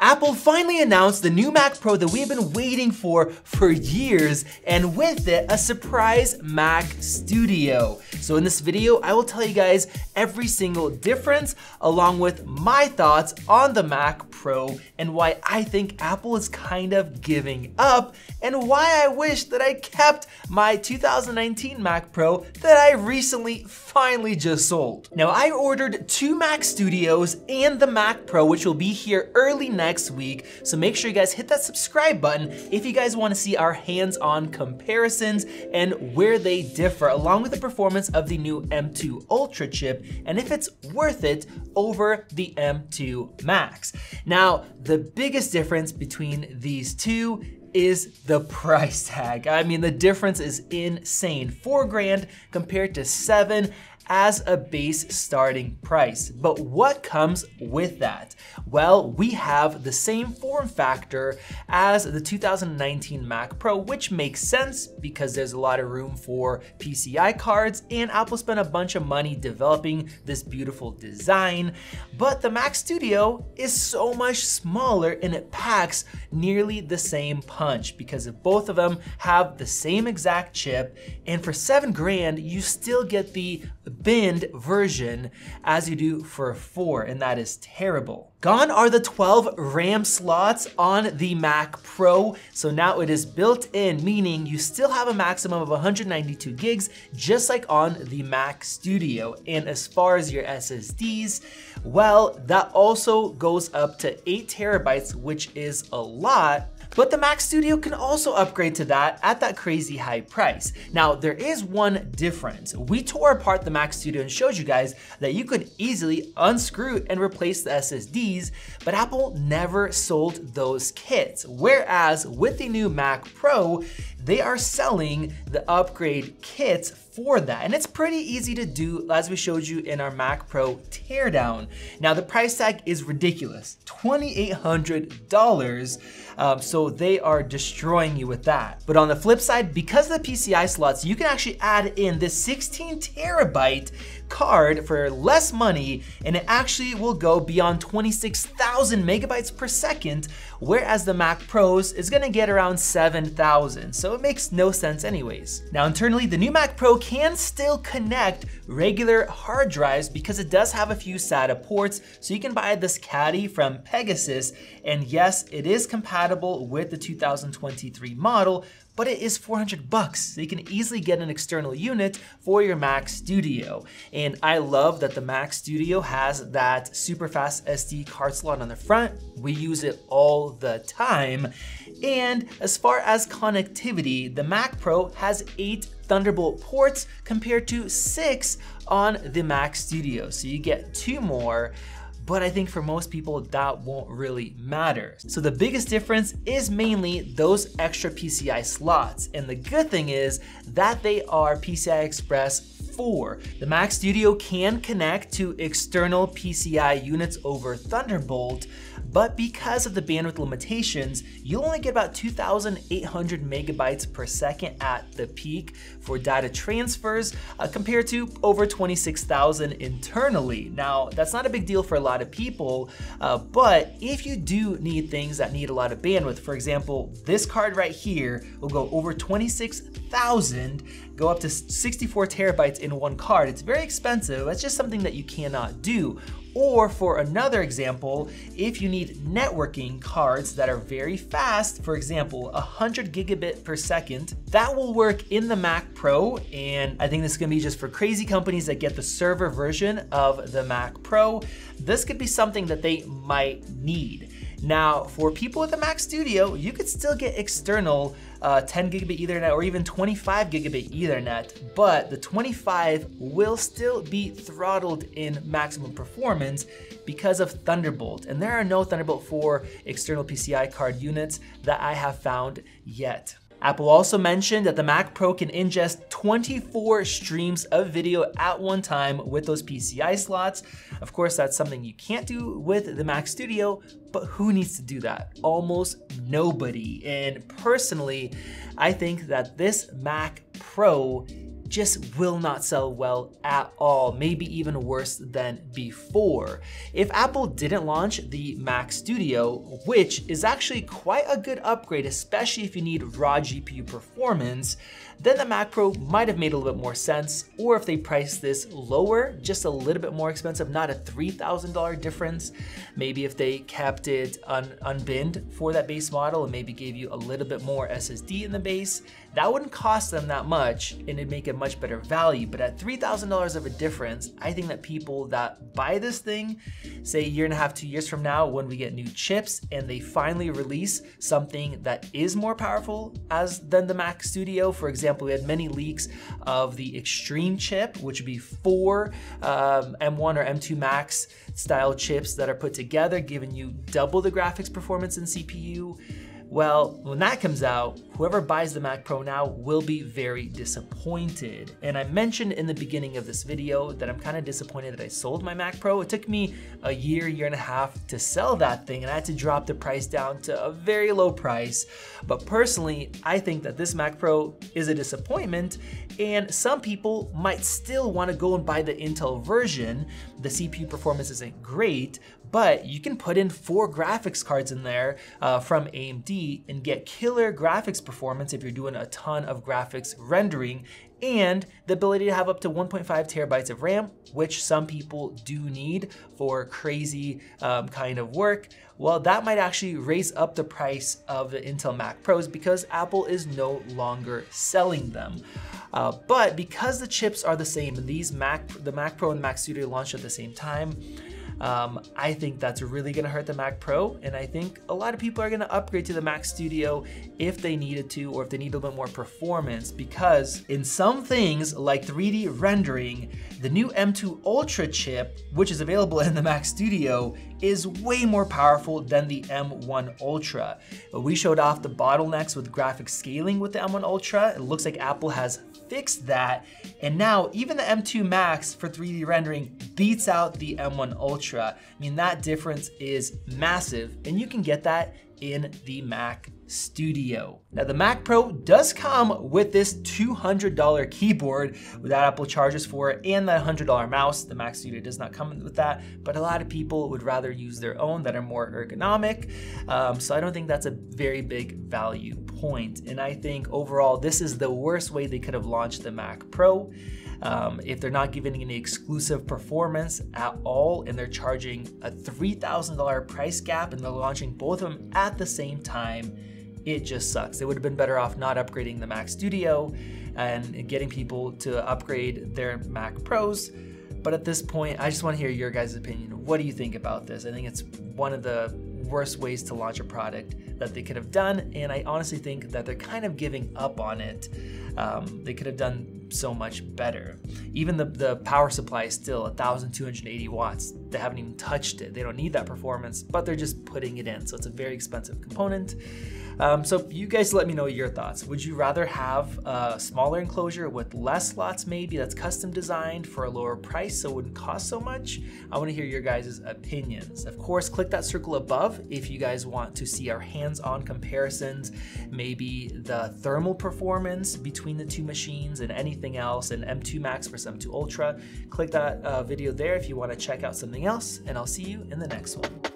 Apple finally announced the new Mac Pro that we've been waiting for years, and with it, a surprise Mac Studio. So in this video, I will tell you guys every single difference, along with my thoughts on the Mac Pro and why I think Apple is kind of giving up, and why I wish that I kept my 2019 Mac Pro that I recently finally just sold. Now, I ordered two Mac Studios and the Mac Pro, which will be here early next week, so make sure you guys hit that subscribe button if you guys want to see our hands-on comparisons and where they differ, along with the performance of the new M2 Ultra chip and if it's worth it over the M2 Max. Now, the biggest difference between these two is the price tag. I mean, the difference is insane. $4,000 compared to $7,000 as a base starting price. But what comes with that? Well, we have the same form factor as the 2019 Mac Pro, which makes sense because there's a lot of room for PCI cards and Apple spent a bunch of money developing this beautiful design. But the Mac Studio is so much smaller and it packs nearly the same punch because both of them have the same exact chip, and for $7,000, you still get the binned version as you do for $4,000, and that is terrible. Gone are the 12 RAM slots on the Mac Pro, so now it is built in, meaning you still have a maximum of 192 gigs, just like on the Mac Studio. And as far as your SSDs, well, that also goes up to 8 terabytes, which is a lot. But the Mac Studio can also upgrade to that at that crazy high price. Now, there is one difference. We tore apart the Mac Studio and showed you guys that you could easily unscrew and replace the SSDs, but Apple never sold those kits. Whereas with the new Mac Pro, they are selling the upgrade kits for that. And it's pretty easy to do, as we showed you in our Mac Pro teardown. Now, the price tag is ridiculous, $2,800. So they are destroying you with that. But on the flip side, because of the PCI slots, you can actually add in this 16 terabyte card for less money, and it actually will go beyond 26,000 megabytes per second, whereas the Mac Pros is gonna get around 7,000. So it makes no sense anyways. Now, internally, the new Mac Pro can still connect regular hard drives because it does have a few SATA ports. So you can buy this caddy from Pegasus, and yes, it is compatible with the 2023 model, but it is $400 bucks. So you can easily get an external unit for your Mac Studio. And I love that the Mac Studio has that super fast SD card slot on the front. We use it all the time. And as far as connectivity, the Mac Pro has 8 Thunderbolt ports compared to 6 on the Mac Studio. So you get 2 more. But I think for most people, that won't really matter. So the biggest difference is mainly those extra PCI slots. And the good thing is that they are PCI Express 4. The Mac Studio can connect to external PCI units over Thunderbolt, but because of the bandwidth limitations, you'll only get about 2,800 megabytes per second at the peak for data transfers compared to over 26,000 internally. Now, that's not a big deal for a lot of people, but if you do need things that need a lot of bandwidth, for example, this card right here will go over 26,000, go up to 64 terabytes in one card. It's very expensive. That's just something that you cannot do. Or for another example, if you need networking cards that are very fast, for example, 100 gigabit per second, that will work in the Mac Pro. And I think this is gonna be just for crazy companies that get the server version of the Mac Pro. This could be something that they might need. Now, for people with the Mac Studio, you could still get external 10 gigabit Ethernet or even 25 gigabit Ethernet, but the 25 will still be throttled in maximum performance because of Thunderbolt. And there are no Thunderbolt 4 external PCI card units that I have found yet. Apple also mentioned that the Mac Pro can ingest 24 streams of video at one time with those PCI slots. Of course, that's something you can't do with the Mac Studio, but who needs to do that? Almost nobody. And personally, I think that this Mac Pro just will not sell well at all, maybe even worse than before. If Apple didn't launch the Mac Studio, which is actually quite a good upgrade, especially if you need raw GPU performance, then the Mac Pro might have made a little bit more sense, or if they priced this lower, just a little bit more expensive, not a $3,000 difference. Maybe if they kept it unbinned for that base model and maybe gave you a little bit more SSD in the base, that wouldn't cost them that much and it'd make a much better value. But at $3,000 of a difference, I think that people that buy this thing, say a year and a half, 2 years from now, when we get new chips and they finally release something that is more powerful than the Mac Studio. For example, we had many leaks of the Extreme chip, which would be four M1 or M2 Max style chips that are put together, giving you double the graphics performance and CPU. Well, when that comes out, whoever buys the Mac Pro now will be very disappointed. And I mentioned in the beginning of this video that I'm kind of disappointed that I sold my Mac Pro. It took me a year, year and a half to sell that thing, and I had to drop the price down to a very low price. But personally, I think that this Mac Pro is a disappointment, and some people might still want to go and buy the Intel version. The CPU performance isn't great, but you can put in four graphics cards in there from AMD and get killer graphics performance if you're doing a ton of graphics rendering, and the ability to have up to 1.5 terabytes of RAM, which some people do need for crazy kind of work. Well, that might actually raise up the price of the Intel Mac Pros because Apple is no longer selling them. But because the chips are the same, and the Mac Pro and the Mac Studio launched at the same time, I think that's really gonna hurt the Mac Pro, and I think a lot of people are gonna upgrade to the Mac Studio if they needed to, or if they need a little bit more performance, because in some things like 3D rendering, the new M2 Ultra chip, which is available in the Mac Studio, is way more powerful than the M1 Ultra. We showed off the bottlenecks with graphic scaling with the M1 Ultra. It looks like Apple has fixed that, and now even the M2 Max for 3D rendering beats out the M1 Ultra. I mean, that difference is massive, and you can get that in the Mac Studio. Now, the Mac Pro does come with this $200 keyboard that Apple charges for it, and that $100 mouse. The Mac Studio does not come with that, but a lot of people would rather use their own that are more ergonomic. So I don't think that's a very big value point. And I think overall, this is the worst way they could have launched the Mac Pro. If they're not giving any exclusive performance at all, and they're charging a $3,000 price gap, and they're launching both of them at the same time, it just sucks. They would have been better off not upgrading the Mac Studio and getting people to upgrade their Mac Pros. But at this point, I just want to hear your guys' opinion. What do you think about this? I think it's one of the worst ways to launch a product that they could have done, and I honestly think that they're kind of giving up on it. They could have done so much better. Even the power supply is still 1,280 watts. They haven't even touched it. They don't need that performance, but they're just putting it in, so it's a very expensive component. So you guys let me know your thoughts. Would you rather have a smaller enclosure with less slots, maybe that's custom designed for a lower price so it wouldn't cost so much? I want to hear your guys' opinions. Of course, click that circle above if you guys want to see our hands-on comparisons, maybe the thermal performance between the two machines and anything else, and M2 Max versus M2 Ultra. Click that video there if you want to check out something else, and I'll see you in the next one.